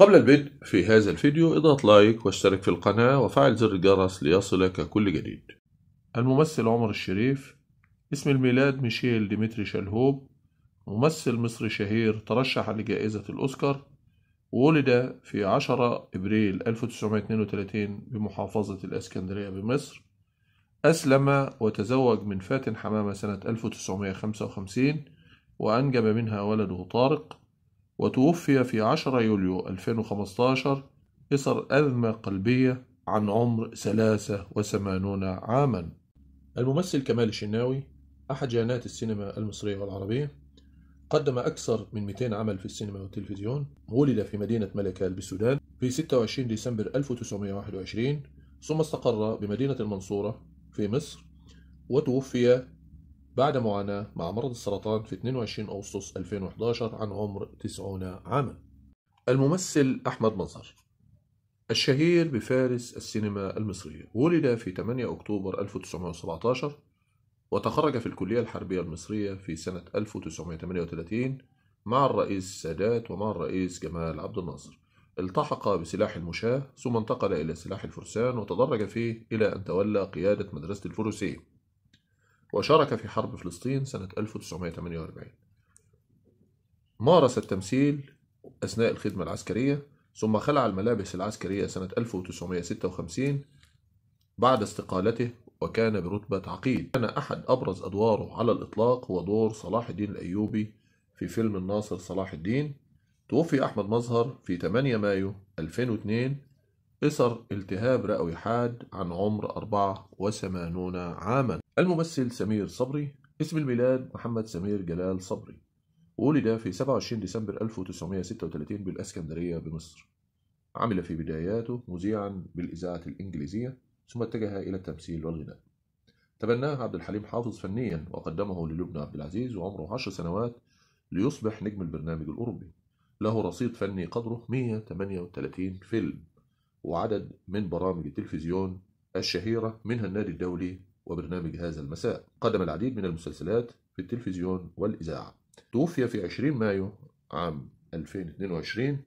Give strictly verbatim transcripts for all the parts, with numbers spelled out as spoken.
قبل البدء في هذا الفيديو اضغط لايك واشترك في القناة وفعل زر الجرس ليصلك كل جديد. الممثل عمر الشريف. اسم الميلاد ميشيل ديمتري شلهوب، ممثل مصري شهير ترشح لجائزة الأوسكار، ولد في عشرة إبريل ألف وتسعمائة واثنين وثلاثين بمحافظة الإسكندرية بمصر. أسلم وتزوج من فاتن حمامة سنة ألف وتسعمائة وخمسة وخمسين وأنجب منها ولده طارق، وتوفي في عشرة يوليو ألفين وخمسة عشر إثر أزمة قلبية عن عمر ثلاثة وثمانين عاما. الممثل كمال الشناوي أحد جنات السينما المصرية والعربية، قدم أكثر من مئتين عمل في السينما والتلفزيون. ولد في مدينة ملكال بالسودان في ستة وعشرين ديسمبر ألف وتسعمائة وواحد وعشرين، ثم استقر بمدينة المنصورة في مصر، وتوفي بعد معاناة مع مرض السرطان في اثنين وعشرين أغسطس ألفين وأحد عشر عن عمر تسعين عاما. الممثل أحمد مظهر الشهير بفارس السينما المصرية، ولد في ثمانية أكتوبر ألف وتسعمائة وسبعة عشر، وتخرج في الكلية الحربية المصرية في سنة ألف وتسعمائة وثمانية وثلاثين مع الرئيس السادات ومع الرئيس جمال عبد الناصر. التحق بسلاح المشاة ثم انتقل إلى سلاح الفرسان وتدرج فيه إلى أن تولى قيادة مدرسة الفروسية، وشارك في حرب فلسطين سنة ألف وتسعمائة وثمانية وأربعين. مارس التمثيل أثناء الخدمة العسكرية، ثم خلع الملابس العسكرية سنة ألف وتسعمائة وستة وخمسين بعد استقالته، وكان برتبة عقيد. كان أحد أبرز أدواره على الإطلاق هو دور صلاح الدين الأيوبي في فيلم الناصر صلاح الدين. توفي أحمد مظهر في ثمانية مايو ألفين واثنين إثر التهاب رئوي حاد عن عمر أربعة وثمانين عاما. الممثل سمير صبري. اسم الميلاد محمد سمير جلال صبري، ولد في سبعة وعشرين ديسمبر ألف وتسعمائة وستة وثلاثين بالإسكندرية بمصر. عمل في بداياته مذيعا بالإذاعة الإنجليزية، ثم اتجه إلى التمثيل والغناء. تبناه عبد الحليم حافظ فنيا وقدمه للبنى عبد العزيز وعمره عشر سنوات ليصبح نجم البرنامج الأوروبي. له رصيد فني قدره مئة وثمانية وثلاثين فيلم وعدد من برامج التلفزيون الشهيرة، منها النادي الدولي وبرنامج هذا المساء. قدم العديد من المسلسلات في التلفزيون والإذاعة. توفي في عشرين مايو عام ألفين واثنين وعشرين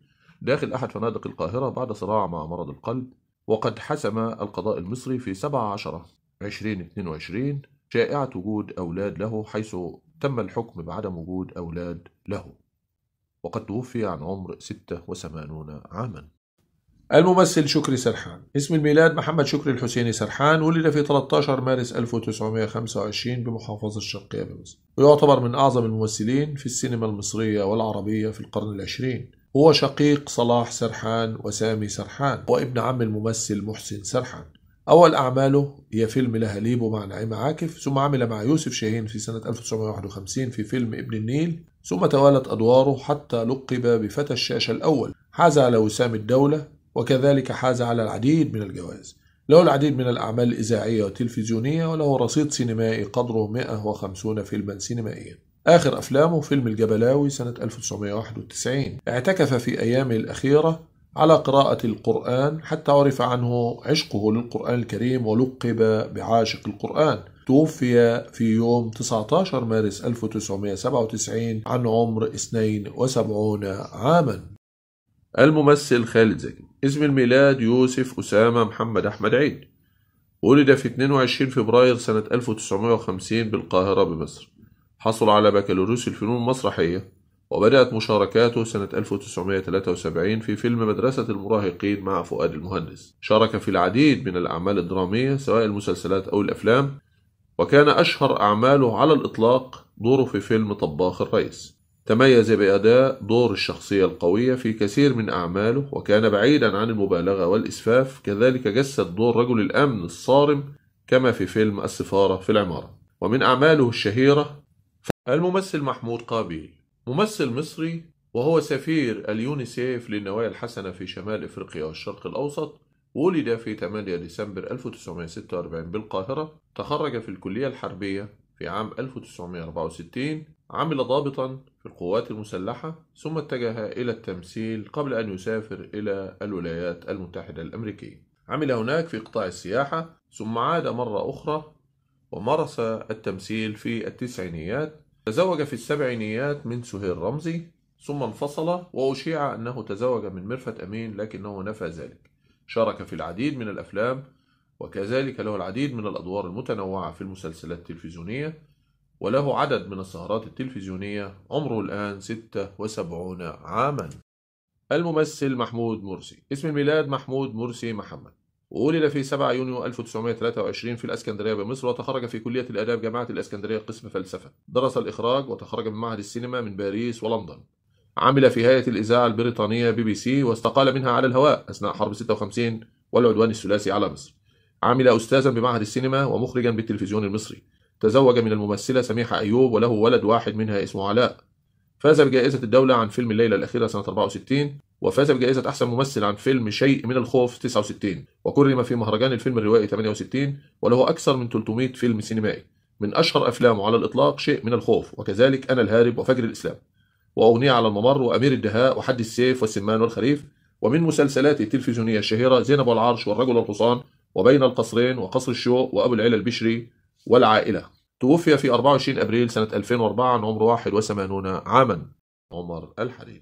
داخل أحد فنادق القاهرة بعد صراع مع مرض القلب، وقد حسم القضاء المصري في سبعة عشر ألفين واثنين وعشرين شائعة وجود أولاد له، حيث تم الحكم بعدم وجود أولاد له، وقد توفي عن عمر ستة وثمانين عاما. الممثل شكري سرحان. اسم الميلاد محمد شكري الحسيني سرحان، ولد في ثلاثة عشر مارس ألف وتسعمائة وخمسة وعشرين بمحافظة الشرقية بمصر، ويعتبر من أعظم الممثلين في السينما المصرية والعربية في القرن العشرين. هو شقيق صلاح سرحان وسامي سرحان، وابن عم الممثل محسن سرحان. أول أعماله هي فيلم لهاليبو مع نعيمة عاكف، ثم عمل مع يوسف شاهين في سنة ألف وتسعمائة وواحد وخمسين في فيلم ابن النيل، ثم توالت أدواره حتى لقب بفتى الشاشة الأول. حاز على وسام الدولة، وكذلك حاز على العديد من الجوائز. له العديد من الأعمال الإذاعية والتلفزيونية، وله رصيد سينمائي قدره مئة وخمسين فيلما سينمائيا. آخر أفلامه فيلم الجبلاوي سنة ألف وتسعمائة وواحد وتسعين. اعتكف في أيامه الأخيرة على قراءة القرآن حتى عرف عنه عشقه للقرآن الكريم ولقب بعاشق القرآن. توفي في يوم تسعة عشر مارس ألف وتسعمائة وسبعة وتسعين عن عمر اثنين وسبعين عاما. الممثل خالد زكي. اسم الميلاد يوسف أسامة محمد أحمد عيد، ولد في اثنين وعشرين فبراير سنة ألف وتسعمائة وخمسين بالقاهرة بمصر. حصل على بكالوريوس الفنون المسرحية، وبدأت مشاركاته سنة ألف وتسعمائة وثلاثة وسبعين في فيلم مدرسة المراهقين مع فؤاد المهندس. شارك في العديد من الأعمال الدرامية سواء المسلسلات أو الأفلام، وكان أشهر أعماله على الإطلاق دوره في فيلم طباخ الريس. تميز بأداء دور الشخصية القوية في كثير من أعماله، وكان بعيدا عن المبالغة والإسفاف. كذلك جسد دور رجل الأمن الصارم كما في فيلم السفارة في العمارة. ومن أعماله الشهيرة الممثل محمود قابيل، ممثل مصري، وهو سفير اليونيسيف للنوايا الحسنة في شمال إفريقيا والشرق الأوسط. ولد في ثمانية ديسمبر ألف وتسعمائة وستة وأربعين بالقاهرة. تخرج في الكلية الحربية في عام ألف وتسعمائة وأربعة وستين. عمل ضابطا في القوات المسلحة، ثم اتجه إلى التمثيل قبل أن يسافر إلى الولايات المتحدة الأمريكية. عمل هناك في قطاع السياحة، ثم عاد مرة أخرى ومارس التمثيل في التسعينيات. تزوج في السبعينيات من سهير رمزي، ثم انفصل، وأشيع أنه تزوج من مرفت أمين لكنه نفى ذلك. شارك في العديد من الأفلام، وكذلك له العديد من الأدوار المتنوعة في المسلسلات التلفزيونية، وله عدد من السهرات التلفزيونية. عمره الآن ستة وسبعين عاما. الممثل محمود مرسي. اسم الميلاد محمود مرسي محمد، وولد في سبعة يونيو ألف وتسعمائة وثلاثة وعشرين في الاسكندريه بمصر، وتخرج في كليه الاداب جامعه الاسكندريه قسم فلسفه. درس الاخراج وتخرج من معهد السينما من باريس ولندن. عمل في هيئه الاذاعه البريطانيه بي بي سي، واستقال منها على الهواء اثناء حرب ستة وخمسين والعدوان الثلاثي على مصر. عمل استاذا بمعهد السينما ومخرجا بالتلفزيون المصري. تزوج من الممثله سميحه ايوب، وله ولد واحد منها اسمه علاء. فاز بجائزه الدوله عن فيلم الليله الاخيره سنه أربعة وستين، وفاز بجائزة أحسن ممثل عن فيلم شيء من الخوف تسعة وستين، وكرم في مهرجان الفيلم الروائي ثمانية وستين، وله أكثر من ثلاثمائة فيلم سينمائي. من أشهر أفلامه على الإطلاق شيء من الخوف، وكذلك أنا الهارب وفجر الإسلام، وأغنية على الممر، وأمير الدهاء، وحد السيف والسمان والخريف. ومن مسلسلاته التلفزيونية الشهيرة زينب والعرش والرجل والحصان وبين القصرين وقصر الشوق وأبو العلا البشري والعائلة. توفي في أربعة وعشرين أبريل سنة ألفين وأربعة عن عمر واحد وثمانين عاما. عمر الحريري.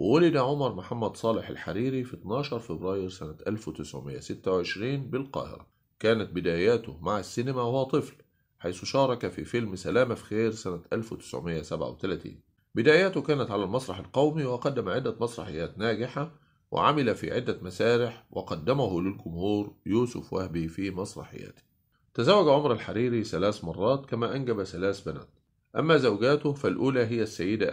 ولد عمر محمد صالح الحريري في اثني عشر فبراير سنة ألف وتسعمائة وستة وعشرين بالقاهرة. كانت بداياته مع السينما وهو طفل، حيث شارك في فيلم سلامة في خير سنة ألف وتسعمائة وسبعة وثلاثين. بداياته كانت على المسرح القومي، وقدم عدة مسرحيات ناجحة، وعمل في عدة مسارح وقدمه للجمهور يوسف وهبي في مسرحياته. تزوج عمر الحريري ثلاث مرات، كما أنجب ثلاث بنات. أما زوجاته فالأولى هي السيدة.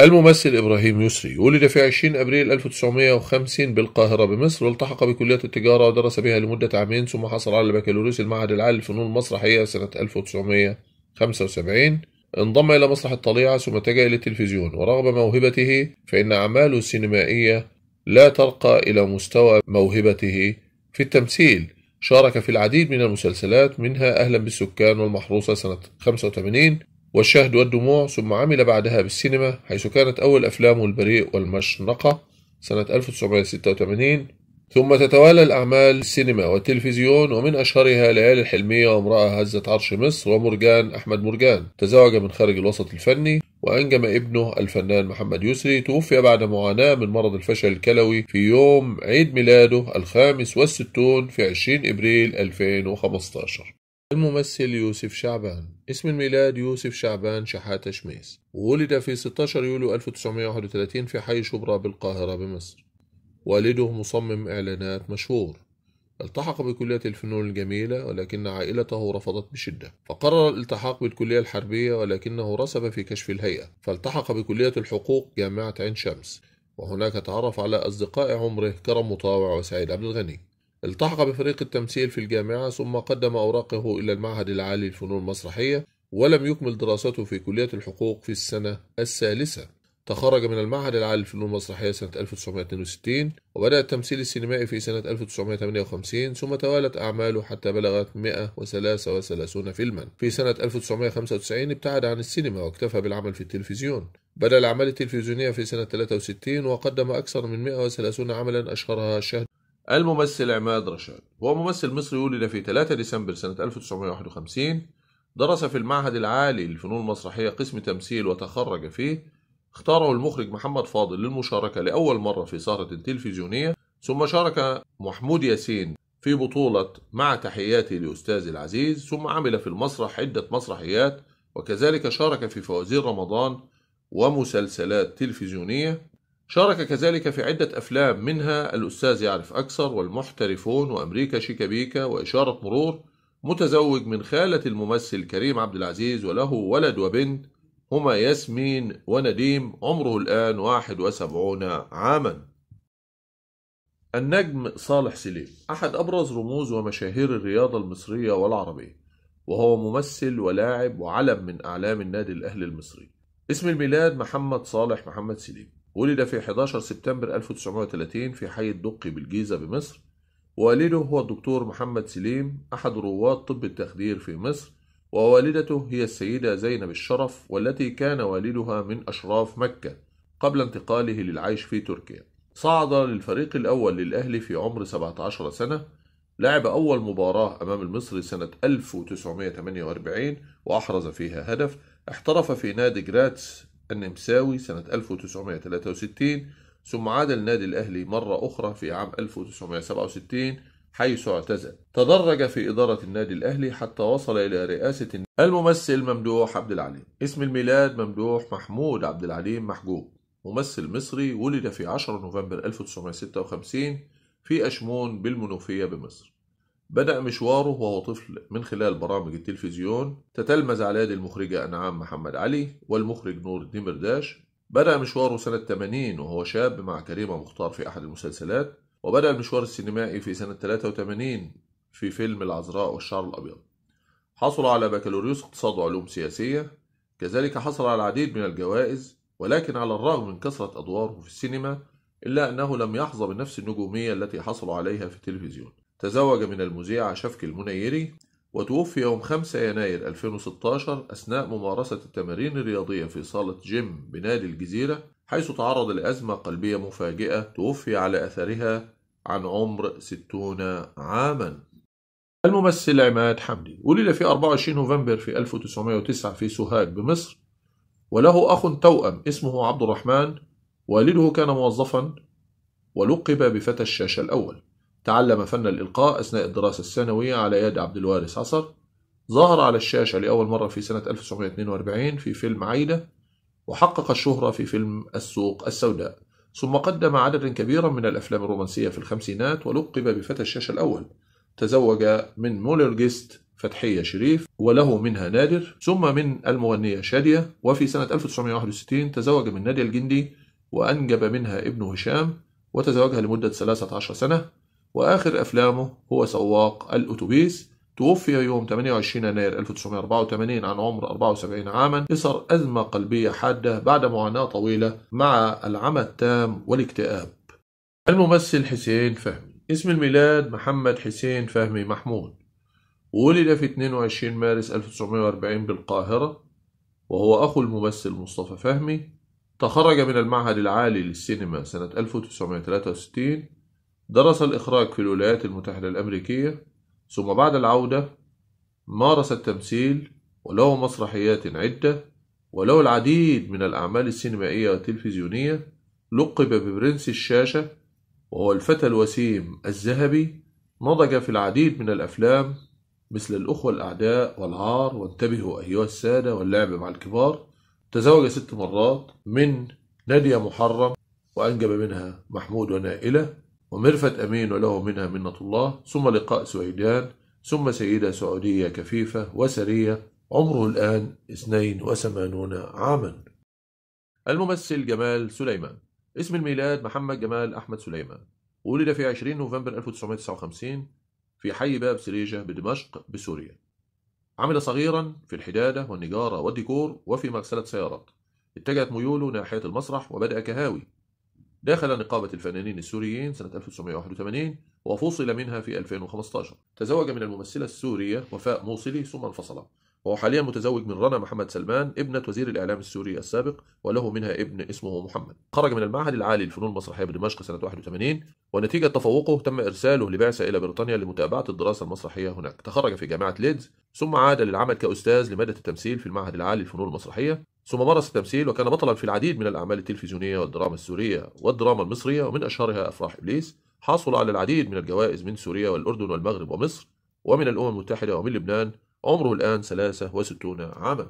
الممثل إبراهيم يسري. ولد في عشرين أبريل ألف وتسعمائة وخمسين بالقاهرة بمصر، والتحق بكلية التجارة ودرس فيها لمدة عامين، ثم حصل على بكالوريوس المعهد العالي للفنون المسرحية سنة ألف وتسعمائة وخمسة وسبعين. انضم إلى مسرح الطليعة ثم اتجه إلى التلفزيون، ورغم موهبته فإن أعماله السينمائية لا ترقى إلى مستوى موهبته في التمثيل. شارك في العديد من المسلسلات، منها أهلا بالسكان والمحروسة سنة خمسة وثمانين والشهد والدموع، ثم عمل بعدها بالسينما، حيث كانت أول أفلامه البريء والمشنقة سنة ألف وتسعمائة وستة وثمانين. ثم تتوالى الأعمال السينما والتلفزيون، ومن أشهرها ليالي الحلمية، وامرأة هزت عرش مصر، ومرجان أحمد مرجان. تزوج من خارج الوسط الفني، وأنجم ابنه الفنان محمد يسري. توفي بعد معاناة من مرض الفشل الكلوي في يوم عيد ميلاده الخامس والستون في عشرين أبريل ألفين وخمسة عشر. الممثل يوسف شعبان. اسم الميلاد يوسف شعبان شحاتة شميس. ولد في ستة عشر يوليو ألف وتسعمائة وواحد وثلاثين في حي شبرا بالقاهرة بمصر. والده مصمم إعلانات مشهور. التحق بكلية الفنون الجميلة، ولكن عائلته رفضت بشدة، فقرر الالتحاق بالكلية الحربية، ولكنه رسب في كشف الهيئة، فالتحق بكلية الحقوق جامعة عين شمس، وهناك تعرف على أصدقاء عمره كرم مطاوع وسعيد عبد الغني. التحق بفريق التمثيل في الجامعة، ثم قدم أوراقه إلى المعهد العالي للفنون المسرحية، ولم يكمل دراسته في كلية الحقوق في السنة الثالثة. تخرج من المعهد العالي للفنون المسرحية سنة ألف وتسعمائة واثنين وستين، وبدأ التمثيل السينمائي في سنة ألف وتسعمائة وثمانية وخمسين، ثم توالت أعماله حتى بلغت مئة وثلاثة وثلاثين فيلما. في سنة ألف وتسعمائة وخمسة وتسعين ابتعد عن السينما واكتفى بالعمل في التلفزيون. بدأ الأعمال التلفزيونية في سنة ثلاثة وستين، وقدم أكثر من مئة وثلاثين عملا، أشهرها الشهد. الممثل عماد رشاد. هو ممثل مصري، ولد في ثلاثة ديسمبر سنة ألف وتسعمائة وواحد وخمسين. درس في المعهد العالي للفنون المسرحية قسم تمثيل وتخرج فيه. اختاره المخرج محمد فاضل للمشاركة لأول مرة في سهرة تلفزيونية، ثم شارك محمود ياسين في بطولة مع تحياتي لأستاذي العزيز، ثم عمل في المسرح عدة مسرحيات، وكذلك شارك في فوازير رمضان ومسلسلات تلفزيونية. شارك كذلك في عدة أفلام، منها الأستاذ يعرف أكثر، والمحترفون، وأمريكا شيكابيكا، وإشارة مرور. متزوج من خالة الممثل كريم عبد العزيز، وله ولد وبنت هما ياسمين ونديم. عمره الآن واحد وسبعين عاما. النجم صالح سليم. أحد أبرز رموز ومشاهير الرياضة المصرية والعربية، وهو ممثل ولاعب وعلم من أعلام النادي الأهلي المصري. اسم الميلاد محمد صالح محمد سليم. ولد في أحد عشر سبتمبر ألف وتسعمائة وثلاثين في حي الدقي بالجيزة بمصر. والده هو الدكتور محمد سليم، أحد رواد طب التخدير في مصر، ووالدته هي السيدة زينب الشرف، والتي كان والدها من أشراف مكة قبل انتقاله للعيش في تركيا. صعد للفريق الأول للأهلي في عمر سبعة عشر سنة. لعب أول مباراة أمام المصري سنة ألف وتسعمائة وثمانية وأربعين وأحرز فيها هدف. احترف في نادي جراتس النمساوي سنة ألف وتسعمائة وثلاثة وستين، ثم عاد النادي الأهلي مرة أخرى في عام ألف وتسعمائة وسبعة وستين حيث اعتزل. تدرج في إدارة النادي الأهلي حتى وصل إلى رئاسة الممثل ممدوح عبد العليم. اسم الميلاد ممدوح محمود عبد العليم محجوب، ممثل مصري ولد في عشرة نوفمبر ألف وتسعمائة وستة وخمسين في أشمون بالمنوفية بمصر. بدأ مشواره وهو طفل من خلال برامج التلفزيون تتلمذ على يد المخرجة أنعام محمد علي والمخرج نور الدمرداش. بدأ مشواره سنة ثمانين وهو شاب مع كريمة مختار في أحد المسلسلات، وبدأ المشوار السينمائي في سنة ثلاثة وثمانين في فيلم العذراء والشعر الأبيض. حصل على بكالوريوس اقتصاد وعلوم سياسية، كذلك حصل على العديد من الجوائز، ولكن على الرغم من كثرة أدواره في السينما إلا أنه لم يحظى بنفس النجومية التي حصل عليها في التلفزيون. تزوج من المذيعة شفك المنيري، وتوفي يوم خمسة يناير ألفين وستة عشر أثناء ممارسة التمارين الرياضية في صالة جيم بنادي الجزيرة، حيث تعرض لأزمة قلبية مفاجئة توفي على أثرها عن عمر ستين عاما. الممثل عماد حمدي ولد في أربعة وعشرين نوفمبر في ألف وتسعمائة وتسعة في سوهاج بمصر، وله أخ توأم اسمه عبد الرحمن. والده كان موظفا ولقب بفتى الشاشة الأول. تعلم فن الإلقاء أثناء الدراسة الثانوية على يد عبد الوارث عصر. ظهر على الشاشة لأول مرة في سنة ألف وتسعمائة واثنين وأربعين في فيلم عايدة، وحقق الشهرة في فيلم السوق السوداء، ثم قدم عددا كبيرا من الأفلام الرومانسية في الخمسينات ولقب بفتى الشاشة الأول. تزوج من مولرجست فتحية شريف وله منها نادر، ثم من المغنية شادية، وفي سنة ألف وتسعمائة وواحد وستين تزوج من نادية الجندي وأنجب منها ابنه هشام، وتزوجها لمدة ثلاثة عشر سنة، وآخر أفلامه هو سواق الأتوبيس. توفي يوم ثمانية وعشرين يناير ألف وتسعمائة وأربعة وثمانين عن عمر أربعة وسبعين عاما إثر أزمة قلبية حادة بعد معاناة طويلة مع العمى التام والاكتئاب. الممثل حسين فهمي اسم الميلاد محمد حسين فهمي محمود، ولد في اثنين وعشرين مارس ألف وتسعمائة وأربعين بالقاهرة، وهو أخو الممثل مصطفى فهمي. تخرج من المعهد العالي للسينما سنة ألف وتسعمائة وثلاثة وستين، درس الإخراج في الولايات المتحدة الأمريكية، ثم بعد العودة مارس التمثيل وله مسرحيات عدة وله العديد من الأعمال السينمائية والتلفزيونية. لقب ببرنس الشاشة وهو الفتى الوسيم الذهبي. نضج في العديد من الأفلام مثل الأخوة الأعداء والعار وانتبهوا أيها السادة واللعب مع الكبار. تزوج ست مرات من نادية محرم وأنجب منها محمود ونائلة ومرفت أمين وله منها منة الله، ثم لقاء سويدان، ثم سيدة سعودية كفيفة وسرية. عمره الآن اثنين وثمانين عاما. الممثل جمال سليمان اسم الميلاد محمد جمال أحمد سليمان، ولد في عشرين نوفمبر ألف وتسعمائة وتسعة وخمسين في حي باب سريجة بدمشق بسوريا. عمل صغيرا في الحدادة والنجارة والديكور وفي مغسلة سيارات. اتجهت ميوله ناحية المسرح وبدأ كهاوي. دخل نقابة الفنانين السوريين سنة ألف وتسعمائة وواحد وثمانين وفصل منها في ألفين وخمسة عشر. تزوج من الممثلة السورية وفاء موصلي ثم انفصل، وهو حاليا متزوج من رنا محمد سلمان ابنة وزير الإعلام السوري السابق وله منها ابن اسمه محمد. خرج من المعهد العالي للفنون المسرحية بدمشق سنة واحد وثمانين، ونتيجة تفوقه تم إرساله لبعثة إلى بريطانيا لمتابعة الدراسة المسرحية هناك. تخرج في جامعة ليدز، ثم عاد للعمل كأستاذ لمادة التمثيل في المعهد العالي للفنون المسرحية، ثم مارس التمثيل وكان بطلا في العديد من الأعمال التلفزيونية والدراما السورية والدراما المصرية، ومن أشهرها أفراح إبليس. حصل على العديد من الجوائز من سوريا والأردن والمغرب ومصر ومن الأمم المتحدة ومن لبنان. عمره الآن ثلاثة وستين عاما.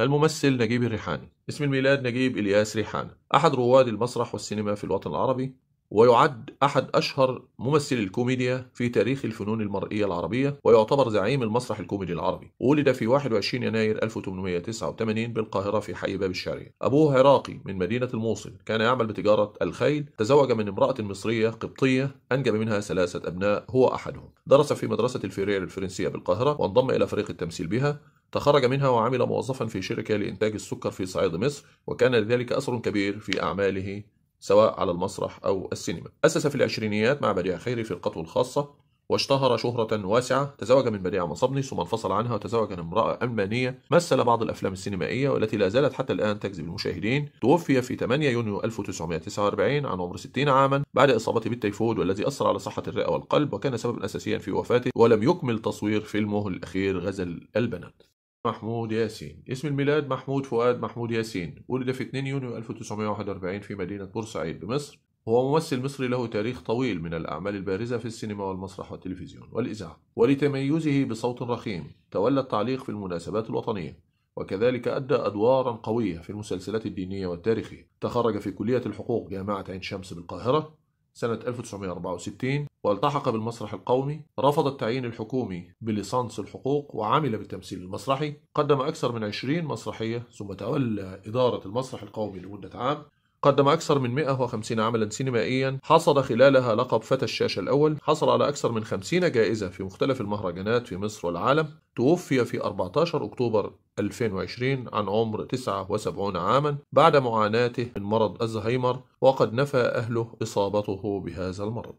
الممثل نجيب الريحاني اسم الميلاد نجيب إلياس ريحانة، أحد رواد المسرح والسينما في الوطن العربي، ويعد أحد أشهر ممثلي الكوميديا في تاريخ الفنون المرئية العربية، ويعتبر زعيم المسرح الكوميدي العربي. ولد في واحد وعشرين يناير ألف وثمانمائة وتسعة وثمانين بالقاهرة في حي باب الشعرية. أبوه عراقي من مدينة الموصل، كان يعمل بتجارة الخيل. تزوج من امرأة مصرية قبطية أنجب منها ثلاثة أبناء هو أحدهم. درس في مدرسة الفرير الفرنسية بالقاهرة وانضم إلى فريق التمثيل بها. تخرج منها وعمل موظفا في شركة لإنتاج السكر في صعيد مصر، وكان لذلك أثر كبير في أعماله سواء على المسرح أو السينما. أسس في العشرينيات مع بديع خيري فرقته الخاصة واشتهر شهرة واسعة. تزوج من بديع مصبني ثم انفصل عنها وتزوج من امرأة ألمانية. مثل بعض الأفلام السينمائية والتي لا زالت حتى الآن تجذب المشاهدين. توفي في ثمانية يونيو ألف وتسعمائة وتسعة وأربعين عن عمر ستين عاما بعد إصابته بالتيفود والذي أثر على صحة الرئة والقلب وكان سببا أساسيا في وفاته، ولم يكمل تصوير فيلمه الأخير غزل البنات. محمود ياسين. اسم الميلاد محمود فؤاد محمود ياسين، ولد في اثنين يونيو ألف وتسعمائة وواحد وأربعين في مدينة بورسعيد بمصر. هو ممثل مصري له تاريخ طويل من الأعمال البارزة في السينما والمسرح والتلفزيون والإذاعة، ولتميزه بصوت رخيم تولى التعليق في المناسبات الوطنية، وكذلك أدى أدوارا قوية في المسلسلات الدينية والتاريخية. تخرج في كلية الحقوق جامعة عين شمس بالقاهرة سنة ألف وتسعمائة وأربعة وستين، والتحق بالمسرح القومي، رفض التعيين الحكومي بليسانس الحقوق وعمل بالتمثيل المسرحي. قدم أكثر من عشرين مسرحية ثم تولى إدارة المسرح القومي لمدة عام. قدم أكثر من مئة وخمسين عملا سينمائيا حصد خلالها لقب فتى الشاشة الأول، حصل على أكثر من خمسين جائزة في مختلف المهرجانات في مصر والعالم. توفي في أربعة عشر أكتوبر ألفين وعشرين عن عمر تسعة وسبعين عاما بعد معاناته من مرض الزهايمر، وقد نفى أهله إصابته بهذا المرض.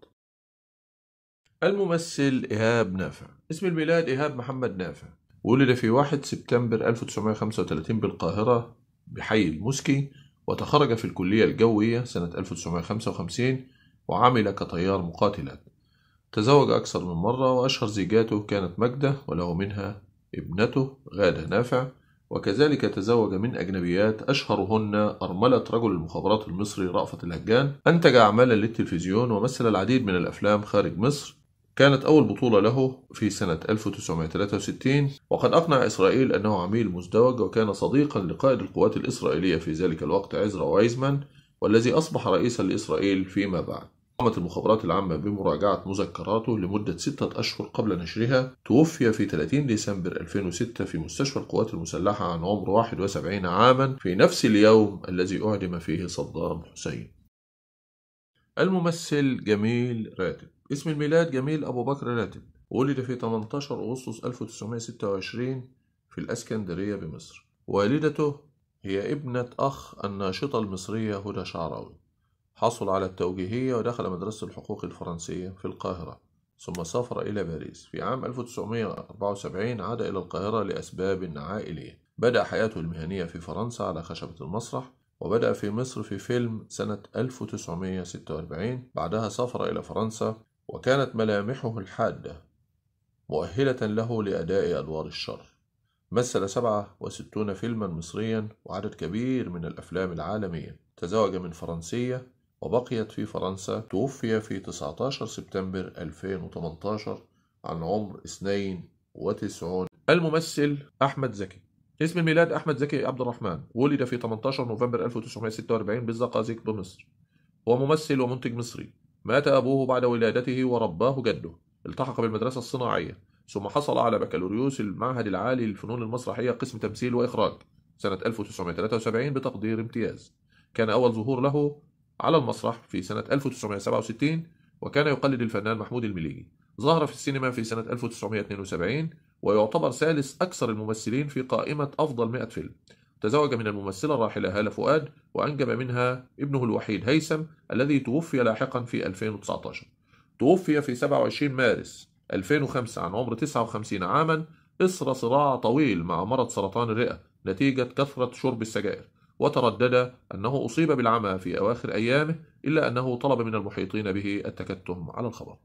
الممثل إيهاب نافع. اسم الميلاد إيهاب محمد نافع، ولد في واحد سبتمبر ألف وتسعمائة وخمسة وثلاثين بالقاهرة بحي المسكي، وتخرج في الكلية الجوية سنة ألف وتسعمائة وخمسة وخمسين وعمل كطيار مقاتلات. تزوج أكثر من مرة، وأشهر زيجاته كانت مجدة وله منها ابنته غادة نافع، وكذلك تزوج من أجنبيات أشهرهن أرملة رجل المخابرات المصري رأفت الهجان. أنتج أعمالا للتلفزيون ومثل العديد من الأفلام خارج مصر. كانت أول بطولة له في سنة ألف وتسعمائة وثلاثة وستين، وقد أقنع إسرائيل أنه عميل مزدوج، وكان صديقا لقائد القوات الإسرائيلية في ذلك الوقت عزرا وعيزمان، والذي أصبح رئيسا لإسرائيل فيما بعد. قامت المخابرات العامة بمراجعة مذكراته لمدة ستة أشهر قبل نشرها. توفي في ثلاثين ديسمبر ألفين وستة في مستشفى القوات المسلحة عن عمر واحد وسبعين عاما، في نفس اليوم الذي أعدم فيه صدام حسين. الممثل جميل راتب. اسم الميلاد جميل أبو بكر راتب، ولد في ثمانية عشر أغسطس ألف وتسعمائة وستة وعشرين في الأسكندرية بمصر. والدته هي ابنة أخ الناشطة المصرية هدى شعراوي. حصل على التوجيهية ودخل مدرسة الحقوق الفرنسية في القاهرة، ثم سافر إلى باريس. في عام ألف وتسعمائة وأربعة وسبعين عاد إلى القاهرة لأسباب عائلية. بدأ حياته المهنية في فرنسا على خشبة المسرح، وبدأ في مصر في فيلم سنة ألف وتسعمائة وستة وأربعين. بعدها سافر إلى فرنسا، وكانت ملامحه الحادة مؤهلة له لأداء أدوار الشر. مثل سبعة وستين فيلما مصريا وعدد كبير من الأفلام العالمية. تزوج من فرنسية وبقيت في فرنسا. توفي في تسعة عشر سبتمبر ألفين وثمانية عشر عن عمر اثنين وتسعين. الممثل أحمد زكي. اسم الميلاد أحمد زكي عبد الرحمن، ولد في ثمانية عشر نوفمبر ألف وتسعمائة وستة وأربعين بالزقازيق بمصر. هو ممثل ومنتج مصري. مات أبوه بعد ولادته ورباه جده. التحق بالمدرسة الصناعية، ثم حصل على بكالوريوس المعهد العالي للفنون المسرحية قسم تمثيل وإخراج سنة ألف وتسعمائة وثلاثة وسبعين بتقدير امتياز. كان أول ظهور له على المسرح في سنة ألف وتسعمائة وسبعة وستين، وكان يقلد الفنان محمود المليجي. ظهر في السينما في سنة ألف وتسعمائة واثنين وسبعين، ويعتبر ثالث أكثر الممثلين في قائمة أفضل مئة فيلم. تزوج من الممثلة الراحلة هالة فؤاد، وأنجب منها ابنه الوحيد هيثم الذي توفي لاحقا في ألفين وتسعة عشر. توفي في سبعة وعشرين مارس ألفين وخمسة عن عمر تسعة وخمسين عاما، إثر صراع طويل مع مرض سرطان الرئة نتيجة كثرة شرب السجائر. وتردد أنه أصيب بالعمى في أواخر أيامه، إلا أنه طلب من المحيطين به التكتم على الخبر.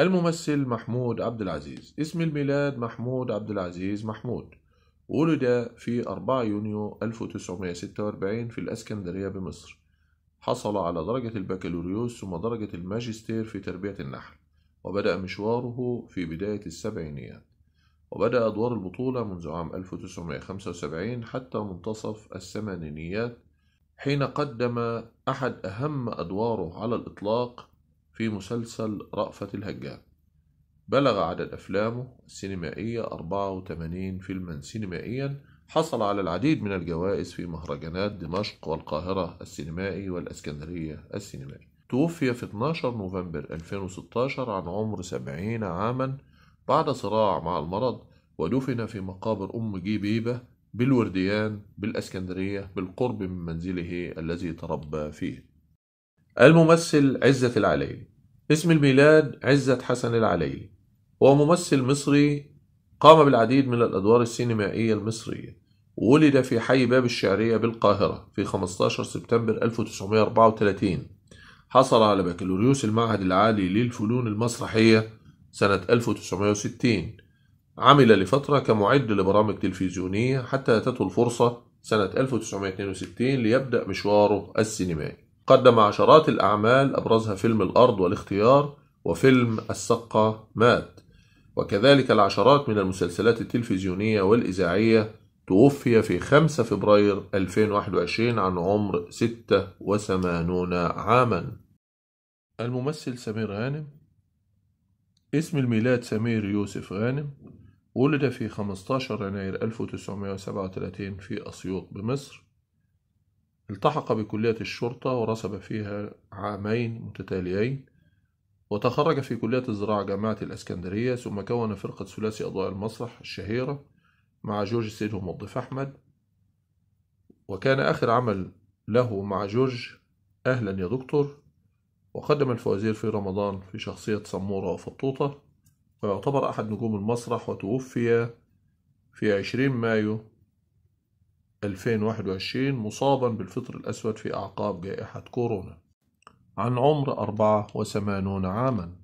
الممثل محمود عبد العزيز. اسم الميلاد محمود عبد العزيز محمود، ولد في أربعة يونيو ألف وتسعمائة وستة وأربعين في الأسكندرية بمصر. حصل على درجة البكالوريوس ثم درجة الماجستير في تربية النحل، وبدأ مشواره في بداية السبعينيات، وبدأ أدوار البطولة منذ عام ألف وتسعمائة وخمسة وسبعين حتى منتصف الثمانينيات، حين قدم أحد أهم أدواره على الإطلاق في مسلسل رأفت الهجان. بلغ عدد أفلامه السينمائية أربعة وثمانين فيلما سينمائيا. حصل على العديد من الجوائز في مهرجانات دمشق والقاهرة السينمائي والأسكندرية السينمائي. توفي في اثني عشر نوفمبر ألفين وستة عشر عن عمر سبعين عاما بعد صراع مع المرض، ودفن في مقابر أم جيبيبة بالورديان بالأسكندرية بالقرب من منزله الذي تربى فيه. الممثل عزت العليلي. اسم الميلاد عزت حسن العليلي، هو ممثل مصري قام بالعديد من الأدوار السينمائية المصرية. ولد في حي باب الشعرية بالقاهرة في خمسة عشر سبتمبر ألف وتسعمائة وأربعة وثلاثين. حصل على بكالوريوس المعهد العالي للفنون المسرحية سنة ألف وتسعمائة وستين عمل لفترة كمعد لبرامج تلفزيونية حتى أتته الفرصة سنة ألف وتسعمائة واثنين وستين ليبدأ مشواره السينمائي. قدم عشرات الأعمال أبرزها فيلم الأرض والاختيار وفيلم السقة مات، وكذلك العشرات من المسلسلات التلفزيونية والإذاعية. توفي في خمسة فبراير ألفين وواحد وعشرين عن عمر ستة وثمانين عاما. الممثل سمير غانم. اسم الميلاد سمير يوسف غانم، ولد في خمسة عشر يناير ألف وتسعمائة وسبعة وثلاثين في أسيوط بمصر. التحق بكلية الشرطة ورسب فيها عامين متتاليين، وتخرج في كلية الزراعة جامعة الإسكندرية، ثم كون فرقة ثلاثي أضواء المسرح الشهيرة مع جورج سيدهم والضيف أحمد، وكان آخر عمل له مع جورج أهلا يا دكتور، وقدم الفوازير في رمضان في شخصية سمورة وفطوطة، ويعتبر أحد نجوم المسرح. وتوفي في عشرين مايو ألفين وواحد وعشرين مصابا بالفطر الأسود في أعقاب جائحة كورونا عن عمر أربعة وثمانين عاما.